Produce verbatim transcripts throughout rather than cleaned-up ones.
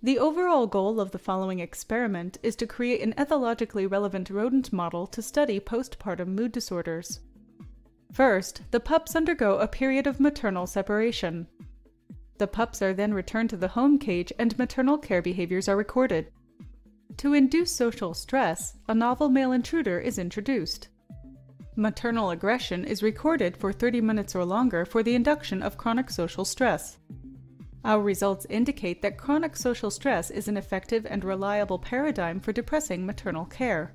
The overall goal of the following experiment is to create an ethologically relevant rodent model to study postpartum mood disorders. First, the pups undergo a period of maternal separation. The pups are then returned to the home cage and maternal care behaviors are recorded. To induce social stress, a novel male intruder is introduced. Maternal aggression is recorded for thirty minutes or longer for the induction of chronic social stress. Our results indicate that chronic social stress is an effective and reliable paradigm for depressing maternal care.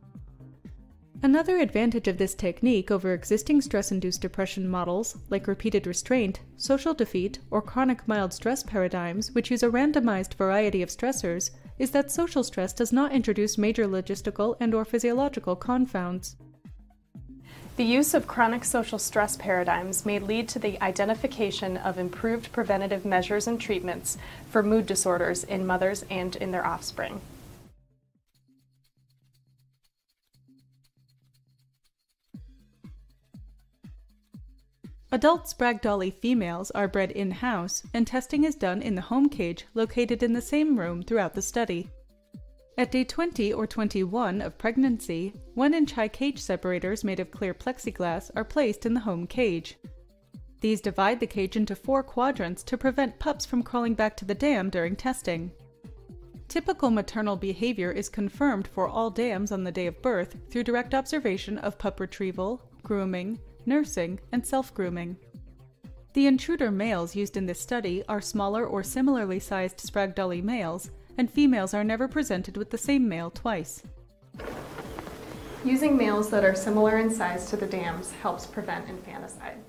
Another advantage of this technique over existing stress-induced depression models, like repeated restraint, social defeat, or chronic mild stress paradigms, which use a randomized variety of stressors, is that social stress does not introduce major logistical and/or physiological confounds. The use of chronic social stress paradigms may lead to the identification of improved preventative measures and treatments for mood disorders in mothers and in their offspring. Adult Sprague-Dawley females are bred in-house, and testing is done in the home cage located in the same room throughout the study. At day twenty or twenty-one of pregnancy, one inch high cage separators made of clear plexiglass are placed in the home cage. These divide the cage into four quadrants to prevent pups from crawling back to the dam during testing. Typical maternal behavior is confirmed for all dams on the day of birth through direct observation of pup retrieval, grooming, nursing, and self-grooming. The intruder males used in this study are smaller or similarly sized Sprague-Dawley males, and females are never presented with the same male twice. Using males that are similar in size to the dams helps prevent infanticide.